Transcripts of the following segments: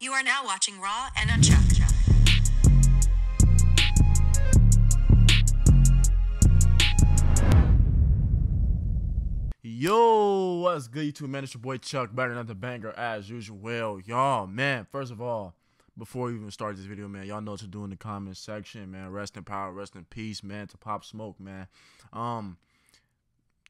You are now watching Raw&UnChuck. Yo, what's good, YouTube, man? It's your boy Chuck, better than the banger as usual. Well, y'all, man, first of all, before we even start this video, man, y'all know what to do in the comment section, man. Rest in power, rest in peace, man, to Pop Smoke, man.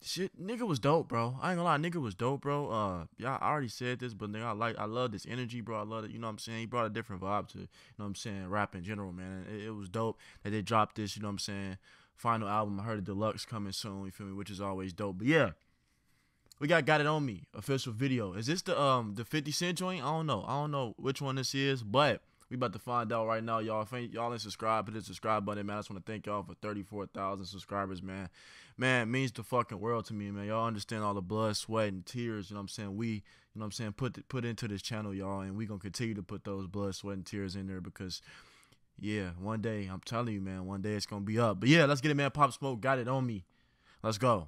Shit, nigga was dope, bro. I ain't gonna lie, nigga was dope, bro. Yeah, I already said this, but nigga, I love this energy, bro. I love it, you know what I'm saying? He brought a different vibe to, you know what I'm saying, rap in general, man. It was dope that they dropped this, you know what I'm saying, final album. I heard a deluxe coming soon, you feel me, which is always dope. But yeah, we got it on me official video. Is this the 50 Cent joint? I don't know which one this is, but we about to find out right now, y'all. If y'all ain't subscribed, hit the subscribe button, man. I just want to thank y'all for 34,000 subscribers, man. Man, it means the fucking world to me, man. Y'all understand all the blood, sweat, and tears, you know what I'm saying, we, you know what I'm saying, put into this channel, y'all, and we gonna continue to put those blood, sweat, and tears in there because, yeah, one day, I'm telling you, man, one day it's gonna be up. But yeah, let's get it, man. Pop Smoke got it on me. Let's go.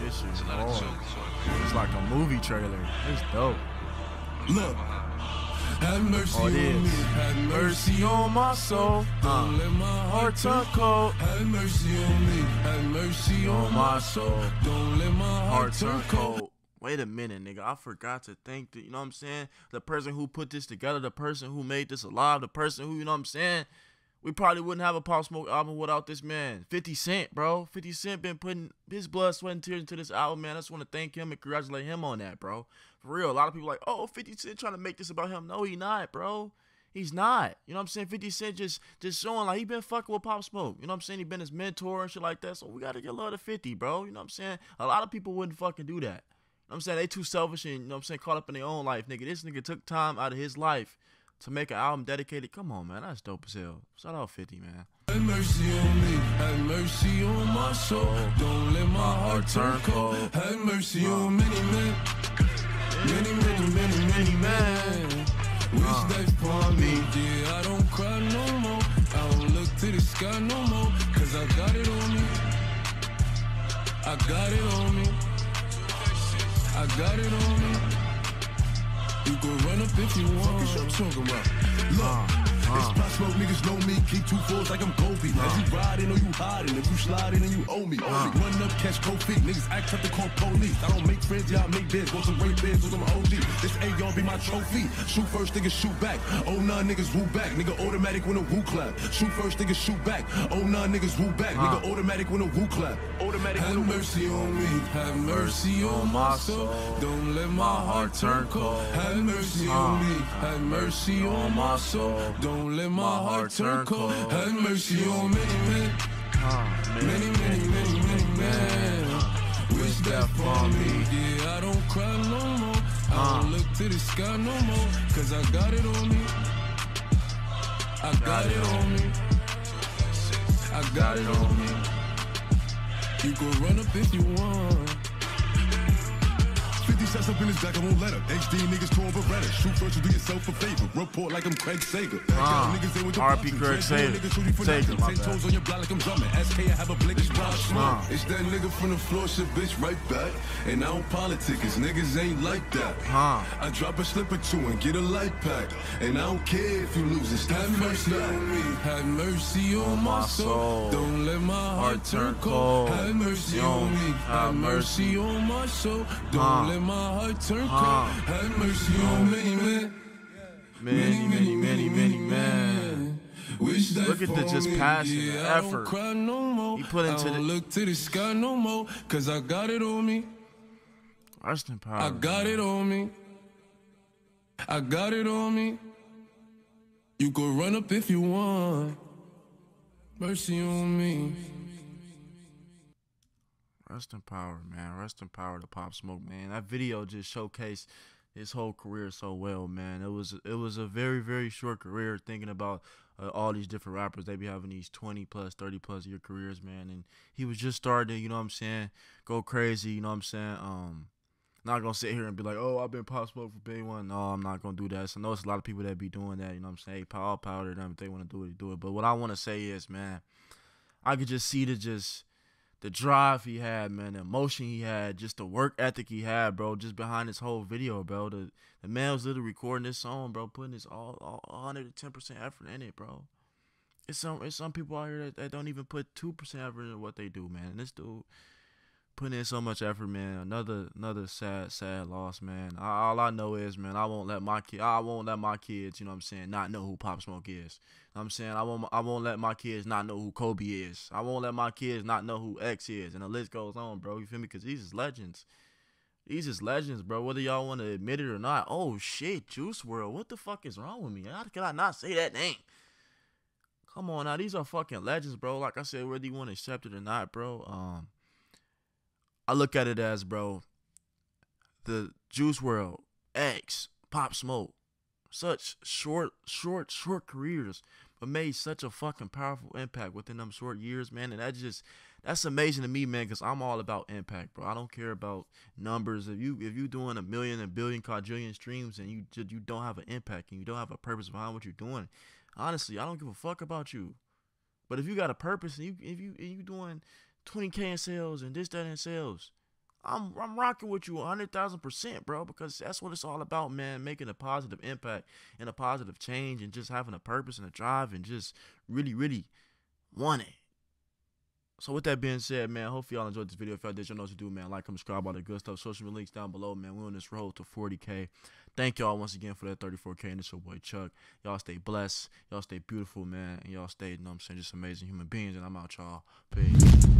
This is hard. It's like a movie trailer. It's dope. Look, have mercy on me. Have mercy on my soul. Don't let my heart turn cold. Have mercy on me. Have mercy on my soul. Don't let my heart turn cold. Wait a minute, nigga. I forgot to thank the, you know what I'm saying, the person who put this together, the person who made this alive, the person who, you know what I'm saying, we probably wouldn't have a Pop Smoke album without this man. 50 Cent, bro. 50 Cent been putting his blood, sweat, and tears into this album, man. I just want to thank him and congratulate him on that, bro. For real. A lot of people are like, oh, 50 Cent trying to make this about him. No, he not, bro. He's not. You know what I'm saying? 50 Cent just showing, like, he been fucking with Pop Smoke. You know what I'm saying? He been his mentor and shit like that. So we got to get love to 50, bro. You know what I'm saying? A lot of people wouldn't fucking do that. You know what I'm saying? They too selfish and, you know what I'm saying, caught up in their own life, nigga. This nigga took time out of his life to make an album dedicated. Come on, man, that's dope as hell. Shout out 50, man. Have mercy on me, have mercy on my soul. Don't let my heart turn cold. Have mercy on many men, many men. Wish they found me, yeah, I don't cry no more. I don't look to the sky no more, cause I got it on me. I got it on me. I got it on me. You go run up if you want. Fuck is you talking about? Look, it's Pop Smoke, niggas know me. Keep two fours like I'm Kobe. As you riding or you hiding, if you sliding and you owe me. Run up, catch Kofi. Niggas act up to call police. I don't make friends, y'all make bids. Want some great bids with some OG. This ain't gonna be my trophy. Shoot first, niggas shoot back. Oh, none niggas woo back. Nigga automatic when a woo clap. Shoot first, niggas shoot back. Oh, none niggas woo back. Nigga automatic when a woo clap. Automatic. Have mercy on me. Have mercy on my soul. Don't let my heart turn cold. Have mercy on me, have mercy on my soul. Don't let my heart turn cold. Have mercy on many men, many men. Wish that for me, yeah, I don't cry no more. I don't look to the sky no more, cause I got it on me. I got it on me. I got it on me. You can run up if you want. 50 shots up in his back, I won't let her. HD niggas torn Beretta. Shoot first, you do yourself a favor. Report like I'm Craig Sager. R.P. Craig Sager. Sager, my bad. 10 toes on your block like I'm drumming. SK, I have a blickish brown smile. It's that nigga from the floor, shit, bitch, right back. And I don't politic, cause niggas ain't like that. I drop a slip or two and get a light pack. And I don't care if you lose it. Have mercy on me. Have mercy on my soul. Don't let my heart turn cold. Have mercy on me. Have mercy on my soul. Don't let my heart turn cold. Have mercy on many men, many men. Wish that. Look at the just passion, the effort. He put into the look to the sky no more, cause I got it on me. Rest in power. I got it on me. I got it on me. You go run up if you want. Mercy on me. Rest in power, man. Rest in power to Pop Smoke, man. That video just showcased his whole career so well, man. It was a very, very short career, thinking about all these different rappers. They be having these 20-plus, 30-plus year careers, man. And he was just starting to, you know what I'm saying, go crazy, you know what I'm saying, Not gonna sit here and be like, oh, I've been Pop Smoke for day one. No, I'm not gonna do that. So I know it's a lot of people that be doing that. You know what I'm saying? Hey, power powder them. If they want to do it, they do it. But what I want to say is, man, I could just see the drive he had, man, the emotion he had, just the work ethic he had, bro, just behind this whole video, bro. The man was literally recording this song, bro, putting his all 110% effort in it, bro. It's some people out here that don't even put 2% effort in what they do, man. And this dude putting in so much effort, man. Another sad loss, man. All I know is, man, I won't let my kids, you know what I'm saying, not know who Pop Smoke is. You know what I'm saying? I won't let my kids not know who Kobe is. I won't let my kids not know who X is. And the list goes on, bro. You feel me? Because these is legends. These is legends, bro. Whether y'all want to admit it or not. Oh, shit, Juice WRLD. What the fuck is wrong with me? How can I not say that name? Come on now. These are fucking legends, bro. Like I said, whether you want to accept it or not, bro. I look at it as, bro, the Juice WRLD, X, Pop Smoke, such short careers, but made such a fucking powerful impact within them short years, man. And that's amazing to me, man, because I'm all about impact, bro. I don't care about numbers. If you doing a million and billion quadrillion streams and you don't have an impact and you don't have a purpose behind what you're doing, honestly, I don't give a fuck about you. But if you got a purpose and you doing 20K in sales and this, that, and sales, I'm rocking with you 100,000%, bro, because that's what it's all about, man, making a positive impact and a positive change and just having a purpose and a drive and just really, really want it. So with that being said, man, hopefully y'all enjoyed this video. If y'all did, y'all know what to do, man. Like, comment, subscribe, all that good stuff. Social media links down below, man. We're on this road to 40K. Thank y'all once again for that 34K. And it's your boy, Chuck. Y'all stay blessed. Y'all stay beautiful, man. And y'all stay, you know what I'm saying, just amazing human beings. And I'm out, y'all. Peace.